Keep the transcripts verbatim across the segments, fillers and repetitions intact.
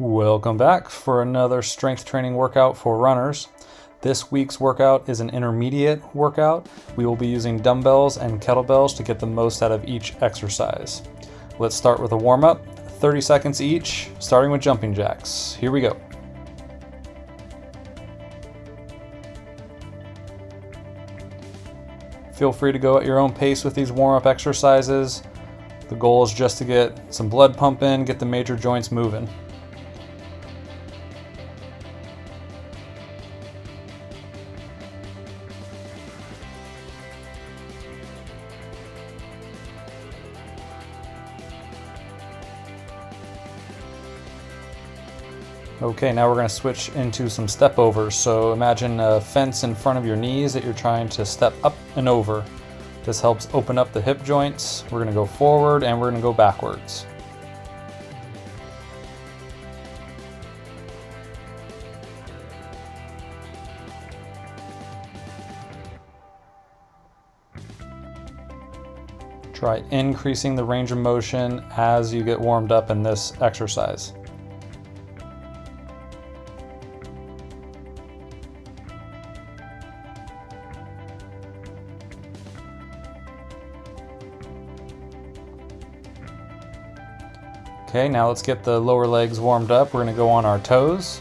Welcome back for another strength training workout for runners. This week's workout is an intermediate workout. We will be using dumbbells and kettlebells to get the most out of each exercise. Let's start with a warm-up, thirty seconds each, starting with jumping jacks. Here we go. Feel free to go at your own pace with these warm-up exercises. The goal is just to get some blood pumping, get the major joints moving. Okay, now we're going to switch into some step overs. So imagine a fence in front of your knees that you're trying to step up and over. This helps open up the hip joints. We're going to go forward and we're going to go backwards. Try increasing the range of motion as you get warmed up in this exercise. Okay, now let's get the lower legs warmed up. We're gonna go on our toes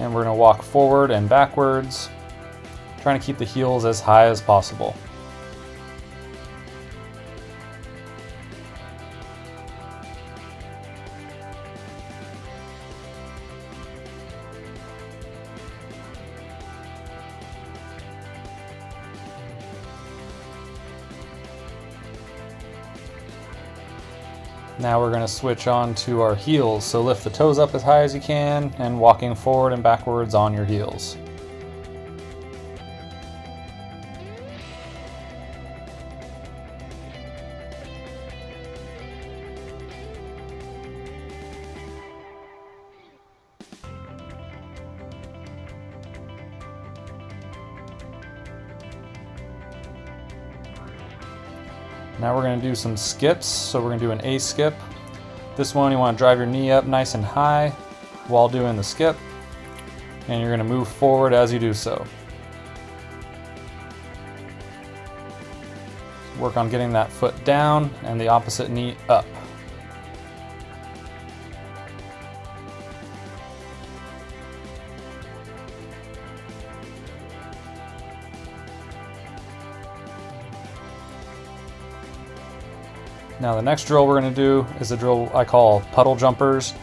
and we're gonna walk forward and backwards, trying to keep the heels as high as possible. Now we're going to switch on to our heels, so lift the toes up as high as you can and walking forward and backwards on your heels. Now we're going to do some skips, so we're going to do an A skip. This one you want to drive your knee up nice and high while doing the skip, and you're going to move forward as you do so. Work on getting that foot down and the opposite knee up. Now the next drill we're going to do is a drill I call puddle jumpers.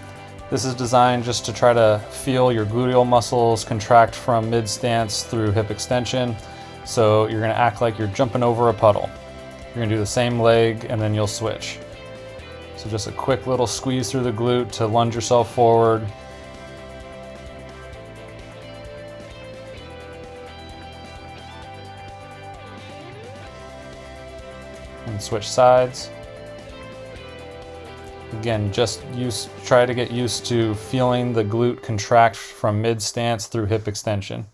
This is designed just to try to feel your gluteal muscles contract from mid-stance through hip extension. So you're going to act like you're jumping over a puddle. You're going to do the same leg and then you'll switch. So just a quick little squeeze through the glute to lunge yourself forward. And switch sides. Again, just use, try to get used to feeling the glute contract from mid-stance through hip extension.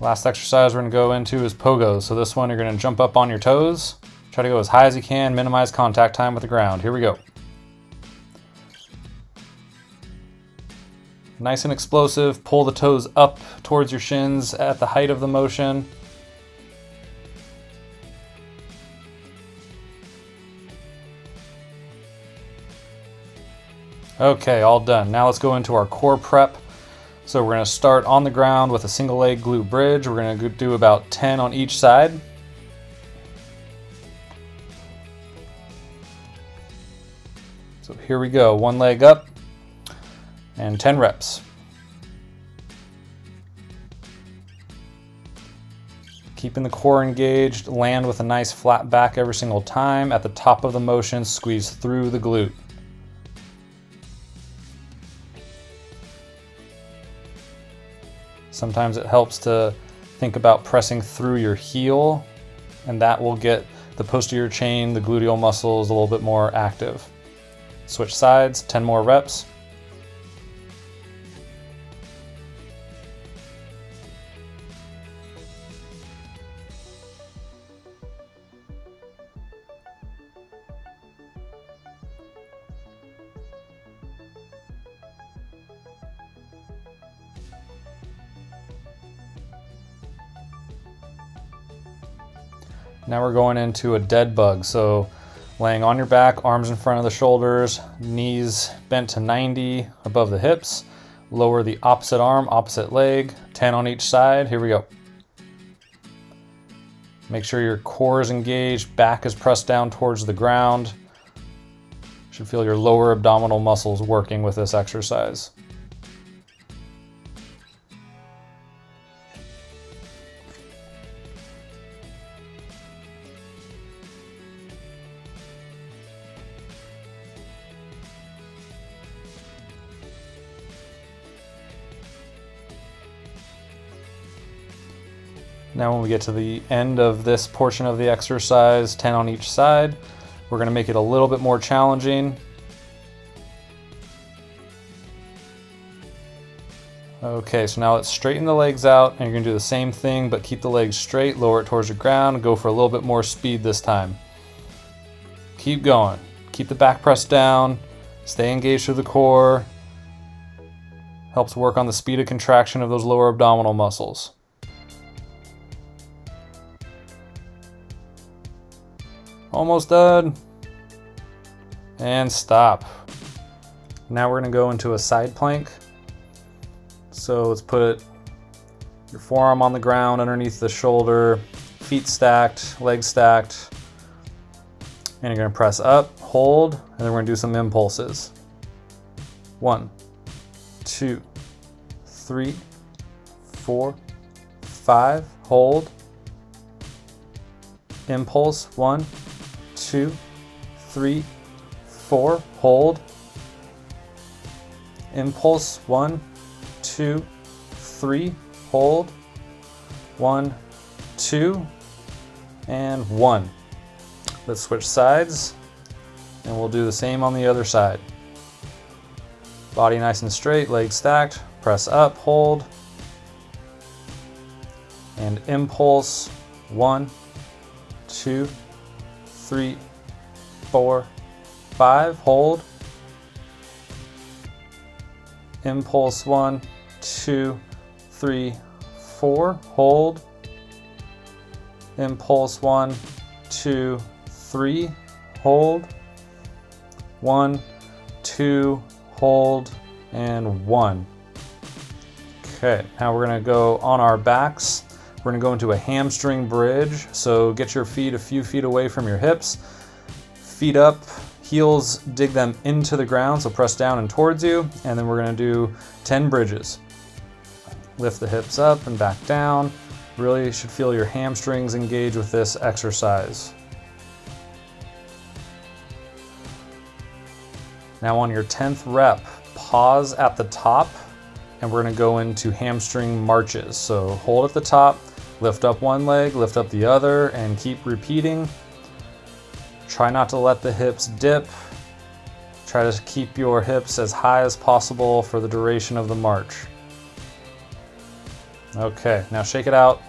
Last exercise we're going to go into is pogos. So this one you're going to jump up on your toes. Try to go as high as you can, minimize contact time with the ground. Here we go. Nice and explosive, pull the toes up towards your shins at the height of the motion. Okay, all done. Now let's go into our core prep. So we're gonna start on the ground with a single leg glute bridge. We're gonna do about ten on each side. So here we go, one leg up, and ten reps. Keeping the core engaged, land with a nice flat back every single time. At the top of the motion, squeeze through the glute. Sometimes it helps to think about pressing through your heel, and that will get the posterior chain, the gluteal muscles, a little bit more active. Switch sides, ten more reps. Now we're going into a dead bug. So laying on your back, arms in front of the shoulders, knees bent to ninety above the hips. Lower the opposite arm, opposite leg, ten on each side. Here we go. Make sure your core is engaged, back is pressed down towards the ground. Should feel your lower abdominal muscles working with this exercise. Now when we get to the end of this portion of the exercise, ten on each side, we're going to make it a little bit more challenging. Okay, so now let's straighten the legs out, and you're going to do the same thing, but keep the legs straight, lower it towards the ground, go for a little bit more speed this time. Keep going. Keep the back pressed down, stay engaged through the core. Helps work on the speed of contraction of those lower abdominal muscles. Almost done. And stop. Now we're gonna go into a side plank. So let's put your forearm on the ground underneath the shoulder, feet stacked, legs stacked. And you're gonna press up, hold, and then we're gonna do some impulses. One, two, three, four, five, hold. Impulse, one, two, three, four, hold. Impulse, one, two, three, hold. One, two, and one. Let's switch sides, and we'll do the same on the other side. Body nice and straight, legs stacked, press up, hold. And impulse, one, two, three, four, five, hold. Impulse, one, two, three, four, hold. Impulse, one, two, three, hold. One, two, hold, and one. Okay, now we're gonna go on our backs. We're gonna go into a hamstring bridge. So get your feet a few feet away from your hips. Feet up, heels dig them into the ground, so press down and towards you, and then we're gonna do ten bridges. Lift the hips up and back down. Really should feel your hamstrings engage with this exercise. Now on your tenth rep, pause at the top, and we're gonna go into hamstring marches. So hold at the top, lift up one leg, lift up the other, and keep repeating. Try not to let the hips dip. Try to keep your hips as high as possible for the duration of the march. Okay, now shake it out.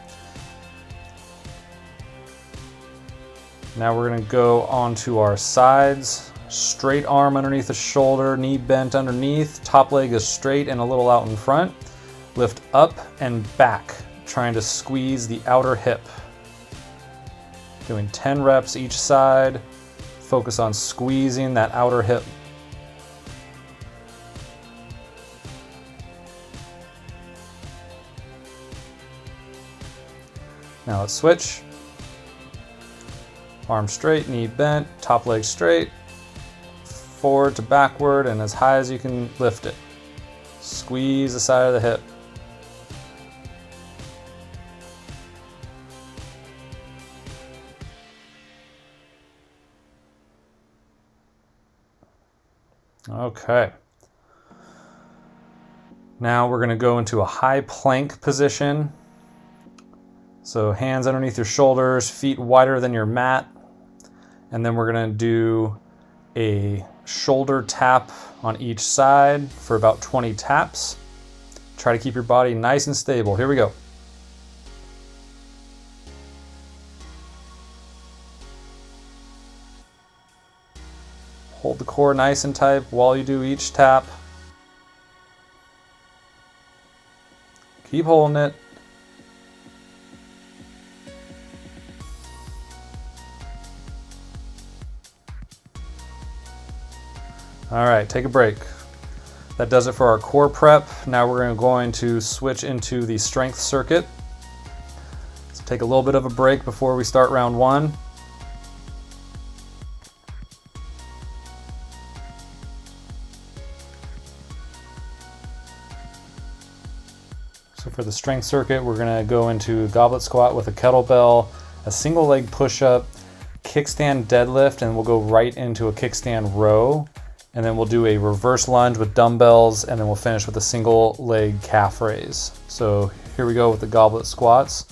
Now we're gonna go onto our sides. Straight arm underneath the shoulder, knee bent underneath, top leg is straight and a little out in front. Lift up and back, trying to squeeze the outer hip. Doing ten reps each side. Focus on squeezing that outer hip. Now let's switch. Arm straight, knee bent, top leg straight. Forward to backward and as high as you can lift it. Squeeze the side of the hip. Okay. Now we're going to go into a high plank position. So hands underneath your shoulders, feet wider than your mat. And then we're going to do a shoulder tap on each side for about twenty taps. Try to keep your body nice and stable. Here we go. Hold the core nice and tight while you do each tap. Keep holding it. All right, take a break. That does it for our core prep. Now we're going to switch into the strength circuit. Let's take a little bit of a break before we start round one. So for the strength circuit, we're gonna go into goblet squat with a kettlebell, a single leg push-up, kickstand deadlift, and we'll go right into a kickstand row. And then we'll do a reverse lunge with dumbbells, and then we'll finish with a single leg calf raise. So here we go with the goblet squats.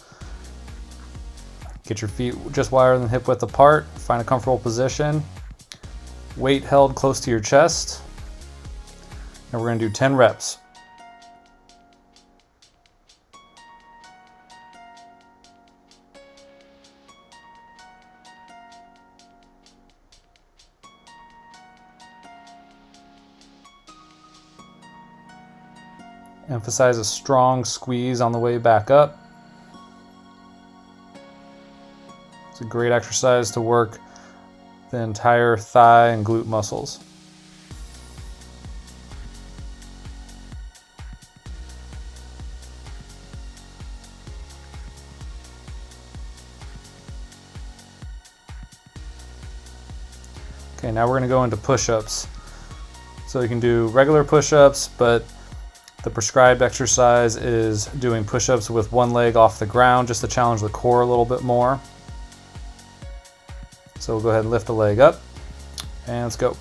Get your feet just wider than hip width apart. Find a comfortable position. Weight held close to your chest. And we're gonna do ten reps. Emphasize a strong squeeze on the way back up. It's a great exercise to work the entire thigh and glute muscles. Okay, now we're going to go into push-ups. So you can do regular push-ups, but the prescribed exercise is doing push-ups with one leg off the ground, just to challenge the core a little bit more. So we'll go ahead and lift the leg up, and let's go.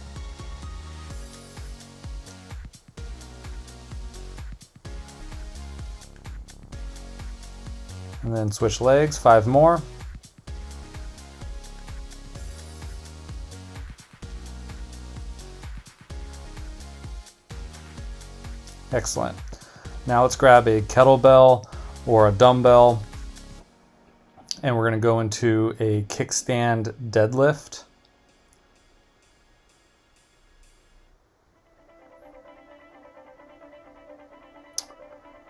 And then switch legs, five more. Excellent. Now let's grab a kettlebell or a dumbbell, and we're going to go into a kickstand deadlift.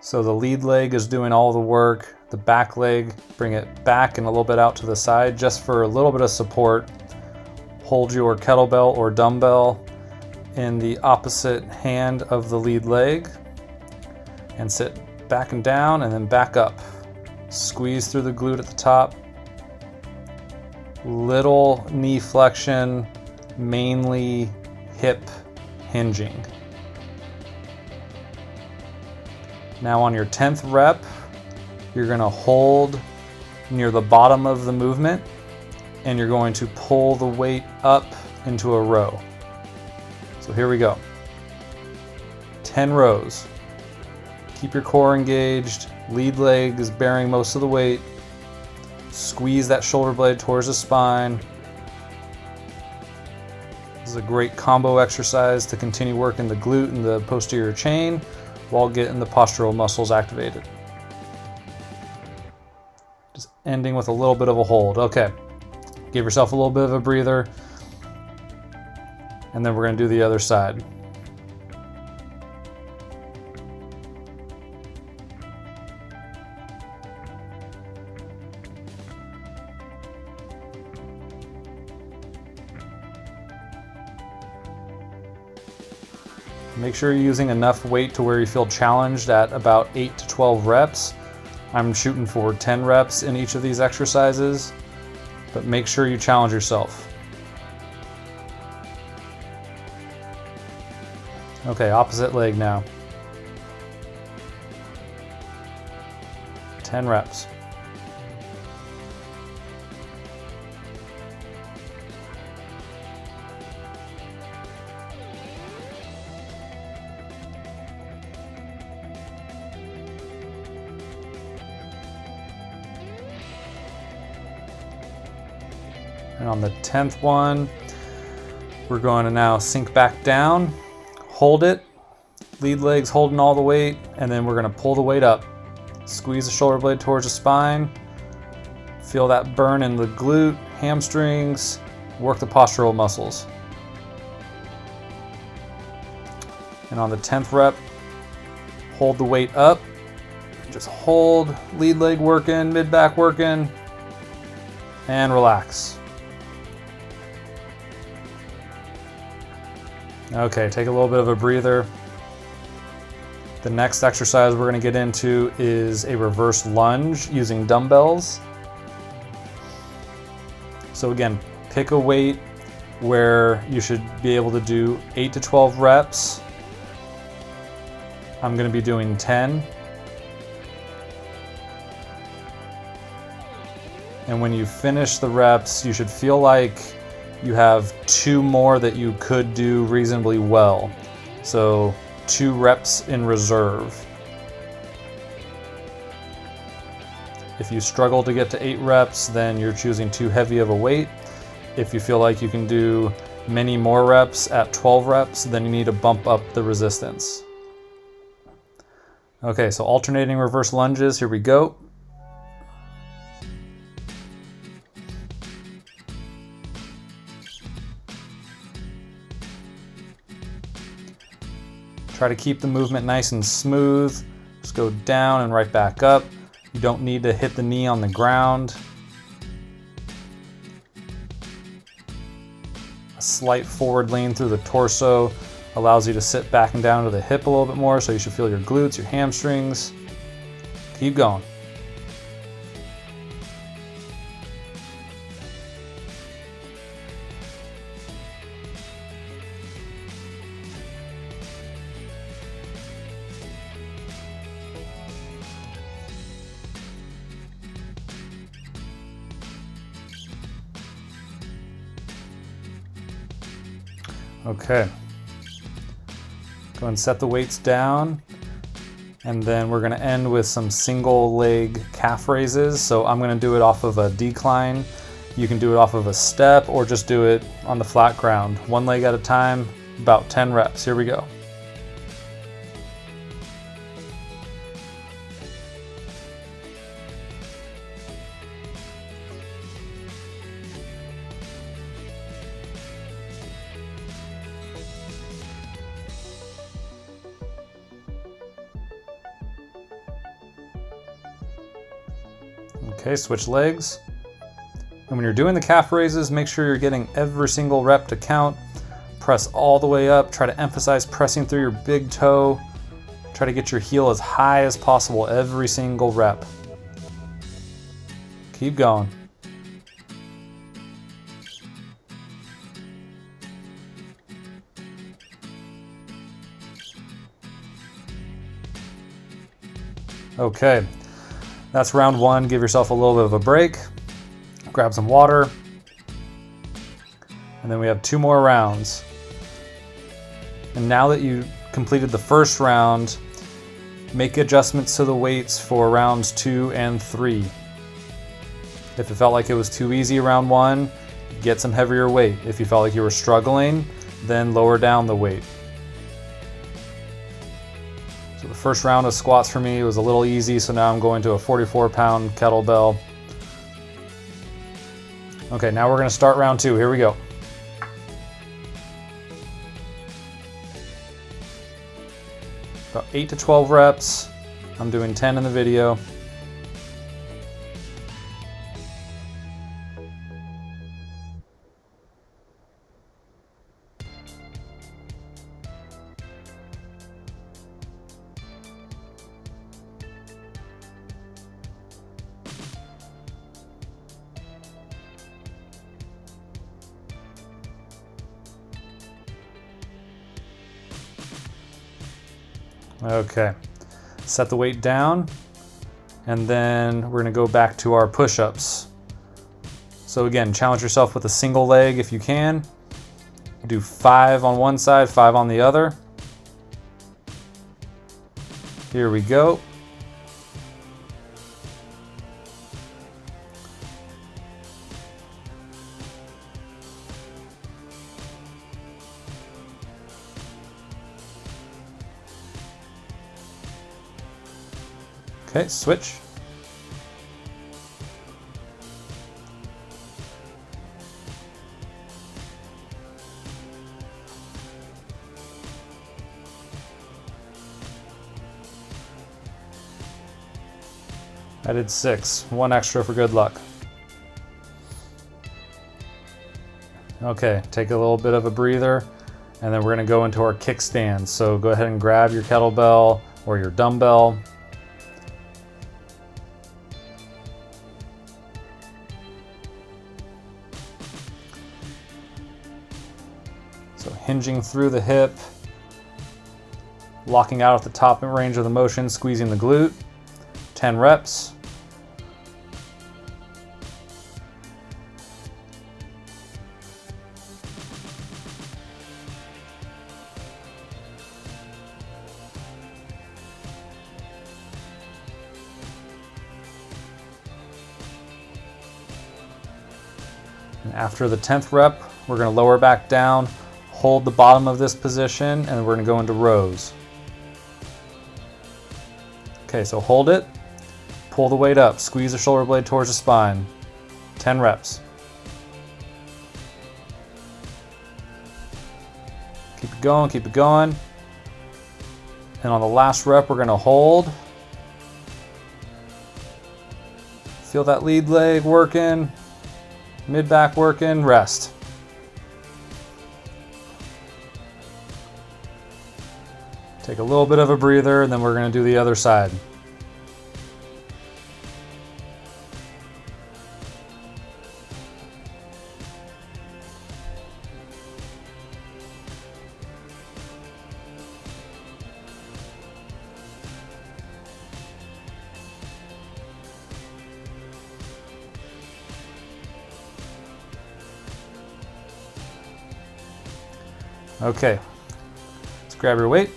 So the lead leg is doing all the work. The back leg, bring it back and a little bit out to the side just for a little bit of support. Hold your kettlebell or dumbbell in the opposite hand of the lead leg and sit back and down and then back up. Squeeze through the glute at the top. Little knee flexion, mainly hip hinging. Now on your tenth rep, you're gonna hold near the bottom of the movement and you're going to pull the weight up into a row. So here we go, ten rows. Keep your core engaged, lead leg is bearing most of the weight. Squeeze that shoulder blade towards the spine. This is a great combo exercise to continue working the glute and the posterior chain while getting the postural muscles activated. Just ending with a little bit of a hold. Okay, give yourself a little bit of a breather. And then we're going to do the other side. Make sure you're using enough weight to where you feel challenged at about eight to twelve reps. I'm shooting for ten reps in each of these exercises, but make sure you challenge yourself. Okay, opposite leg now. ten reps. And on the tenth one, we're going to now sink back down. Hold it, lead leg's holding all the weight, and then we're gonna pull the weight up. Squeeze the shoulder blade towards the spine. Feel that burn in the glute, hamstrings, work the postural muscles. And on the tenth rep, hold the weight up. Just hold, lead leg working, mid-back working, and relax. Okay, take a little bit of a breather. The next exercise we're going to get into is a reverse lunge using dumbbells. So again, pick a weight where you should be able to do eight to twelve reps. I'm going to be doing ten. And when you finish the reps, you should feel like you have two more that you could do reasonably well. So two reps in reserve. If you struggle to get to eight reps, then you're choosing too heavy of a weight. If you feel like you can do many more reps at twelve reps, then you need to bump up the resistance. Okay, so alternating reverse lunges, here we go. Try to keep the movement nice and smooth. Just go down and right back up. You don't need to hit the knee on the ground. A slight forward lean through the torso allows you to sit back and down to the hip a little bit more, so you should feel your glutes, your hamstrings. Keep going. Okay, go and set the weights down, and then we're going to end with some single leg calf raises. So I'm going to do it off of a decline. You can do it off of a step or just do it on the flat ground. One leg at a time, about ten reps. Here we go. Okay, switch legs. And when you're doing the calf raises, make sure you're getting every single rep to count. Press all the way up. Try to emphasize pressing through your big toe. Try to get your heel as high as possible every single rep. Keep going. Okay. That's round one. Give yourself a little bit of a break. Grab some water. And then we have two more rounds. And now that you completed the first round, make adjustments to the weights for rounds two and three. If it felt like it was too easy round one, get some heavier weight. If you felt like you were struggling, then lower down the weight. First round of squats for me was a little easy, so now I'm going to a forty-four pound kettlebell. Okay, now we're going to start round two. Here we go. About eight to twelve reps. I'm doing ten in the video. Okay, set the weight down, and then we're going to go back to our push-ups. So again, challenge yourself with a single leg if you can. Do five on one side, five on the other. Here we go. Okay, switch. I did six, one extra for good luck. Okay, take a little bit of a breather and then we're gonna go into our kickstand. So go ahead and grab your kettlebell or your dumbbell. So hinging through the hip, locking out at the top range of the motion, squeezing the glute, ten reps. And after the tenth rep, we're going to lower back down, hold the bottom of this position, and we're going to go into rows. Okay, so hold it, pull the weight up, squeeze the shoulder blade towards the spine, ten reps. Keep it going, keep it going. And on the last rep, we're gonna hold. Feel that lead leg working, mid back working, rest. Take a little bit of a breather, and then we're going to do the other side. Okay, let's grab your weight.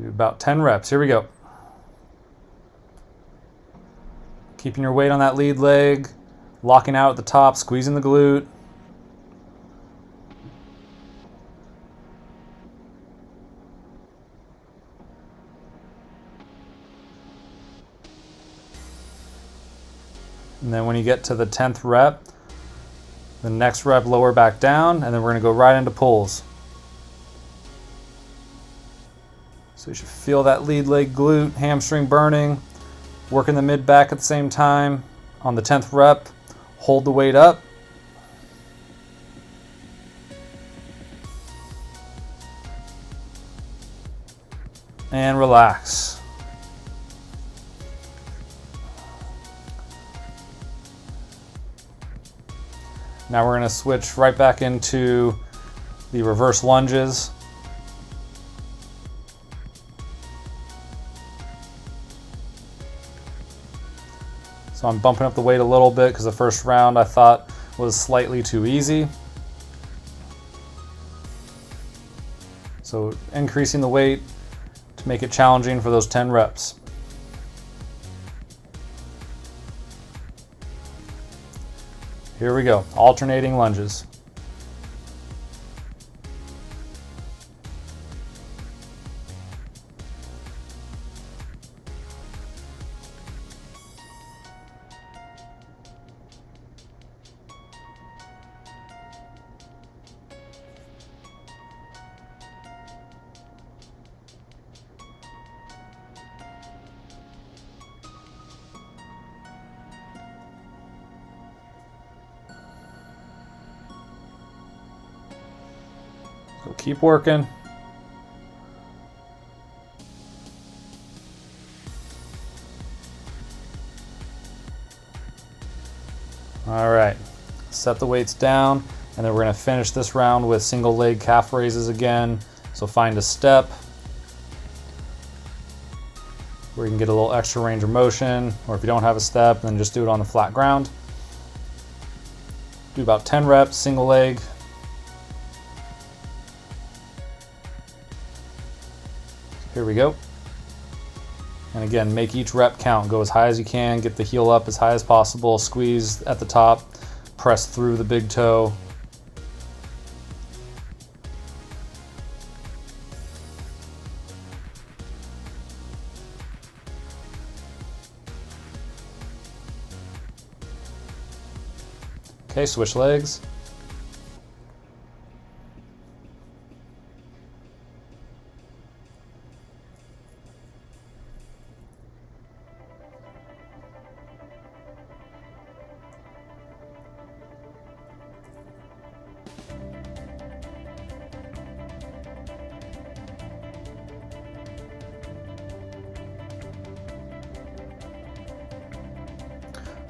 Do about ten reps, here we go. Keeping your weight on that lead leg, locking out at the top, squeezing the glute. And then when you get to the tenth rep, the next rep, lower back down, and then we're gonna go right into pulls. So you should feel that lead leg, glute, hamstring burning, working the mid back at the same time. On the tenth rep, hold the weight up. And relax. Now we're gonna switch right back into the reverse lunges. So I'm bumping up the weight a little bit because the first round I thought was slightly too easy. So increasing the weight to make it challenging for those ten reps. Here we go, alternating lunges. So keep working. All right, set the weights down, and then we're gonna finish this round with single leg calf raises again. So find a step where you can get a little extra range of motion, or if you don't have a step, then just do it on the flat ground. Do about ten reps, single leg. Here we go. And again, make each rep count. Go as high as you can, get the heel up as high as possible, squeeze at the top, press through the big toe. Okay, switch legs.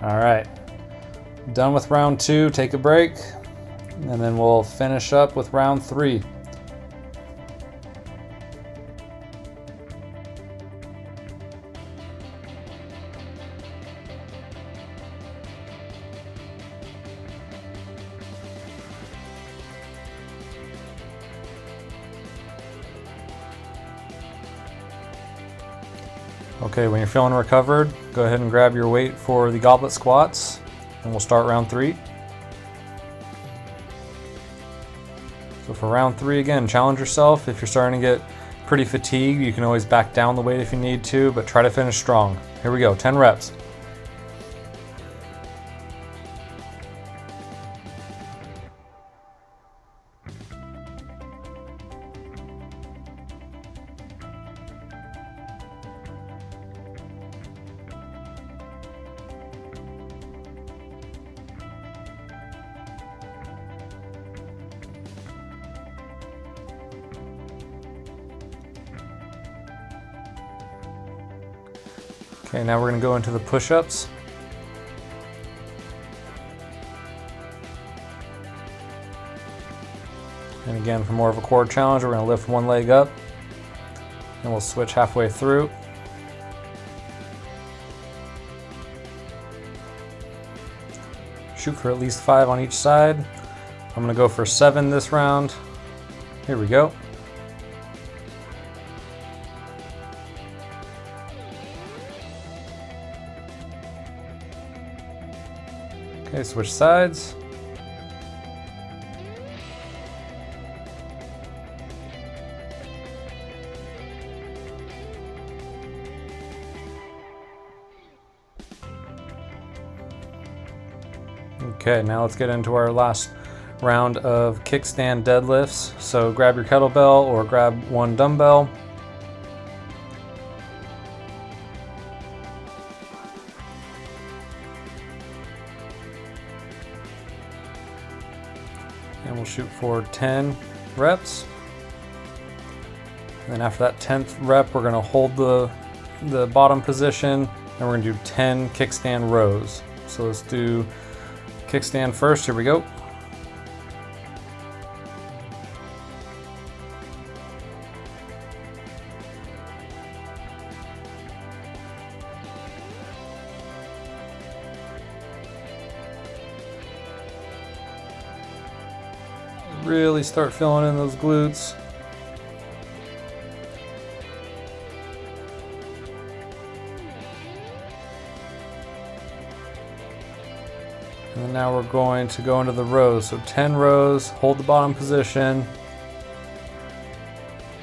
All right, done with round two, take a break, and then we'll finish up with round three. Okay, when you're feeling recovered, go ahead and grab your weight for the goblet squats, and we'll start round three. So for round three, again, challenge yourself. If you're starting to get pretty fatigued, you can always back down the weight if you need to, but try to finish strong. Here we go, ten reps. Okay, now we're going to go into the push-ups. And again, for more of a core challenge, we're going to lift one leg up and we'll switch halfway through. Shoot for at least five on each side. I'm going to go for seven this round. Here we go. Okay, switch sides. Okay, now let's get into our last round of kickstand deadlifts. So grab your kettlebell or grab one dumbbell. And we'll shoot for ten reps. And then after that tenth rep, we're gonna hold the, the bottom position, and we're gonna do ten kickstand rows. So let's do kickstand first, here we go. Really start filling in those glutes. And then now we're going to go into the rows. So ten rows, hold the bottom position.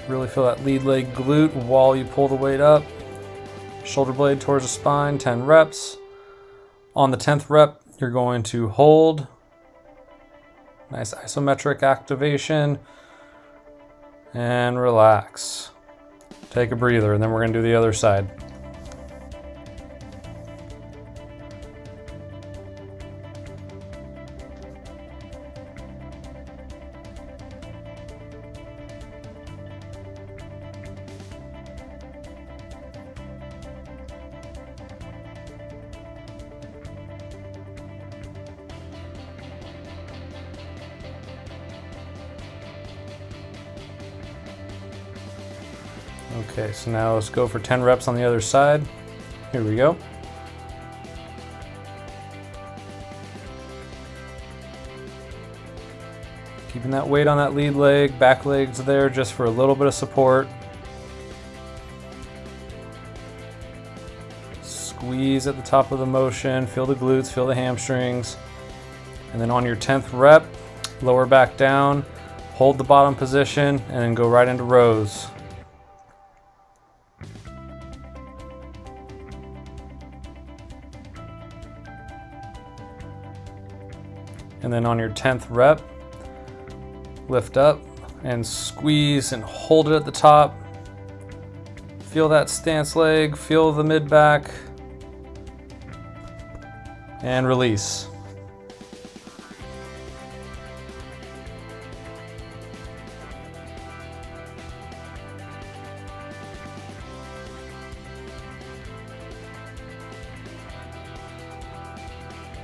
Really feel that lead leg glute while you pull the weight up. Shoulder blade towards the spine, ten reps. On the tenth rep, you're going to hold. Nice isometric activation and relax. Take a breather, and then we're going to do the other side. Okay, so now let's go for ten reps on the other side. Here we go. Keeping that weight on that lead leg, back leg's there just for a little bit of support. Squeeze at the top of the motion, feel the glutes, feel the hamstrings. And then on your tenth rep, lower back down, hold the bottom position, and then go right into rows. And then on your tenth rep, lift up and squeeze and hold it at the top. Feel that stance leg, feel the mid back, and release.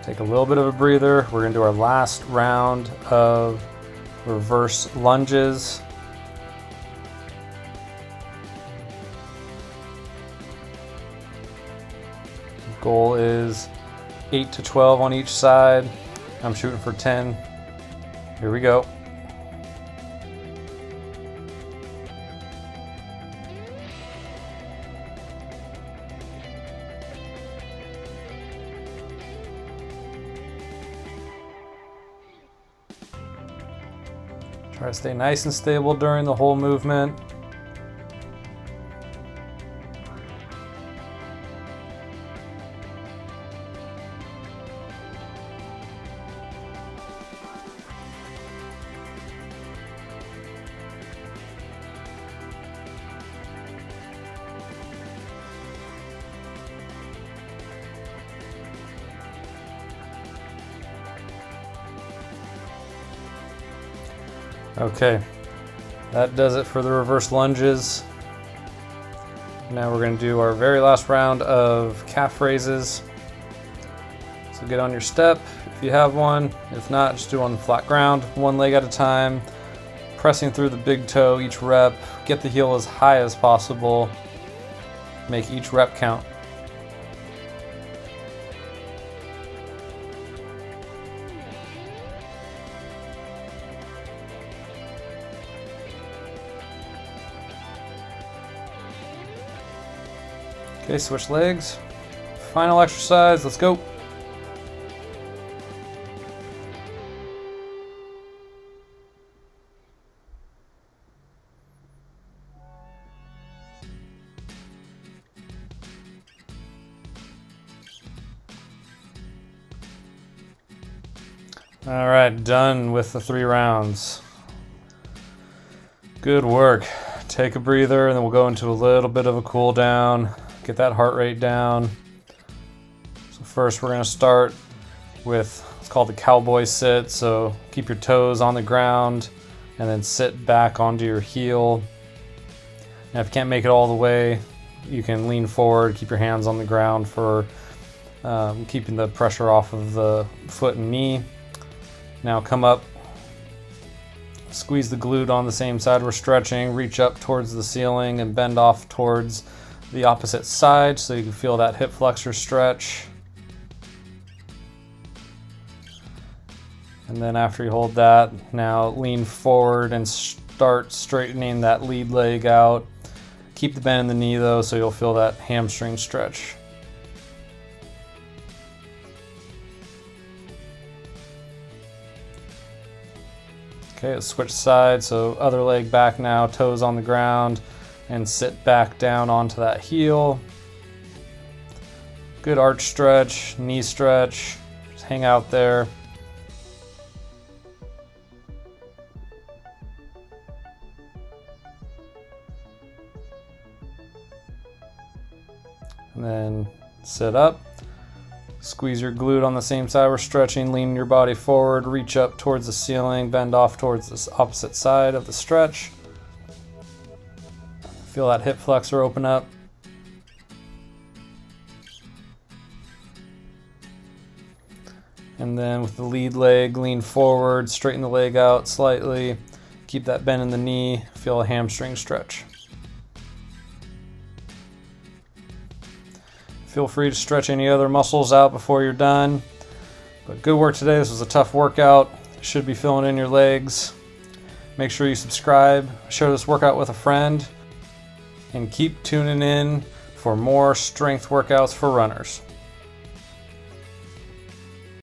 Take a little bit of a breather. We're gonna do our last round of reverse lunges. The goal is eight to twelve on each side. I'm shooting for ten. Here we go. Try to stay nice and stable during the whole movement. Okay, that does it for the reverse lunges. Now we're going to do our very last round of calf raises. So get on your step if you have one. If not, just do on the flat ground, one leg at a time, pressing through the big toe each rep. Get the heel as high as possible. Make each rep count. Okay, switch legs. Final exercise, let's go. All right, done with the three rounds. Good work. Take a breather and then we'll go into a little bit of a cool down. Get that heart rate down. So first we're going to start with what's called the cowboy sit. So keep your toes on the ground and then sit back onto your heel. Now if you can't make it all the way, you can lean forward, keep your hands on the ground for um, keeping the pressure off of the foot and knee. Now come up, squeeze the glute on the same side we're stretching, reach up towards the ceiling and bend off towards the opposite side so you can feel that hip flexor stretch. And then after you hold that, now lean forward and start straightening that lead leg out. Keep the bend in the knee though, so you'll feel that hamstring stretch. Okay, let's switch sides. So other leg back now, toes on the ground, and sit back down onto that heel. Good arch stretch, knee stretch, just hang out there. And then sit up, squeeze your glute on the same side we're stretching, lean your body forward, reach up towards the ceiling, bend off towards the opposite side of the stretch. Feel that hip flexor open up. And then with the lead leg, lean forward, straighten the leg out slightly. Keep that bend in the knee, feel a hamstring stretch. Feel free to stretch any other muscles out before you're done. But good work today, this was a tough workout. You should be feeling in your legs. Make sure you subscribe, share this workout with a friend, and keep tuning in for more strength workouts for runners.